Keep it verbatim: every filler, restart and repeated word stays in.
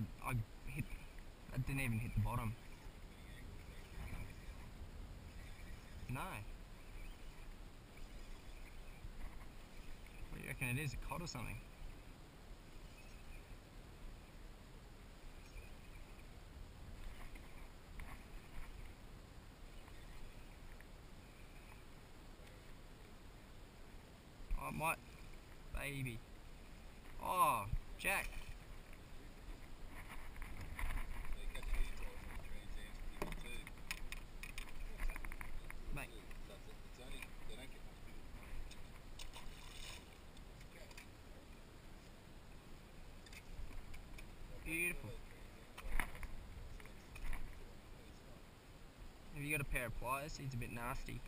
God, I hit, I didn't even hit the bottom. No. What do you reckon it is, a cod or something? Oh, my baby. Oh, Jack. Beautiful. Have you got a pair of pliers? It's a bit nasty.